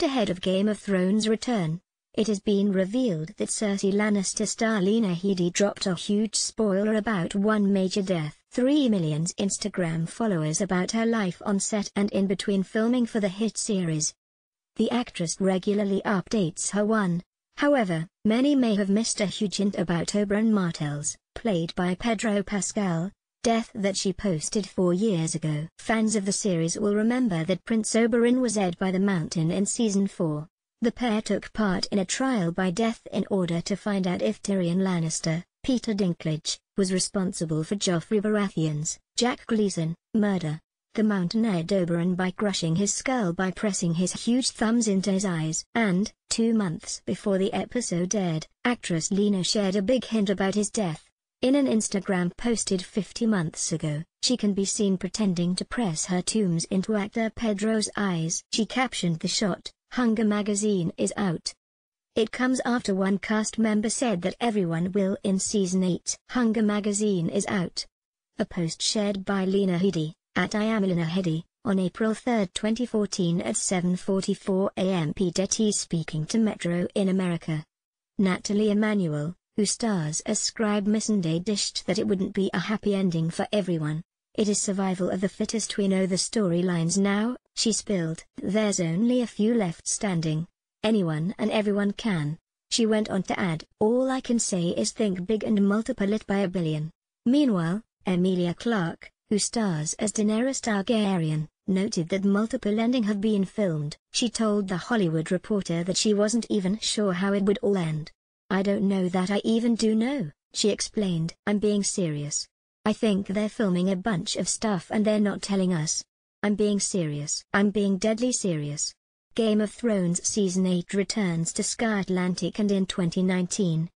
But ahead of Game of Thrones' return, it has been revealed that Cersei Lannister star Lena Headey dropped a huge spoiler about one major death. 3 million Instagram followers about her life on set and in between filming for the hit series. The actress regularly updates her one. However, many may have missed a huge hint about Oberyn Martell's, played by Pedro Pascal, death that she posted 4 years ago. Fans of the series will remember that Prince Oberyn was aired by the Mountain in season 4. The pair took part in a trial by death in order to find out if Tyrion Lannister, Peter Dinklage, was responsible for Joffrey Baratheon's, Jack Gleeson, murder. The Mountain aired Oberyn by crushing his skull by pressing his huge thumbs into his eyes. And, 2 months before the episode aired, actress Lena shared a big hint about his death. In an Instagram posted 50 months ago, she can be seen pretending to press her tombs into actor Pedro's eyes. She captioned the shot, "Hunger Magazine is out." It comes after one cast member said that everyone will in season 8. Hunger Magazine is out. A post shared by Lena Headey, @IamLenaHeadey, on April 3, 2014 at 7:44 am PDT speaking to Metro in America. Natalie Emmanuel, who stars as scribe Missandei, dished that it wouldn't be a happy ending for everyone. "It is survival of the fittest. We know the storylines now," she spilled. "There's only a few left standing. Anyone and everyone can." She went on to add, "All I can say is think big and multiply it by a billion." Meanwhile, Emilia Clarke, who stars as Daenerys Targaryen, noted that multiple endings have been filmed. She told The Hollywood Reporter that she wasn't even sure how it would all end. "I don't know that I even do know," she explained. "I'm being serious. I think they're filming a bunch of stuff and they're not telling us. I'm being serious. I'm being deadly serious." Game of Thrones Season 8 returns to Sky Atlantic and in 2019,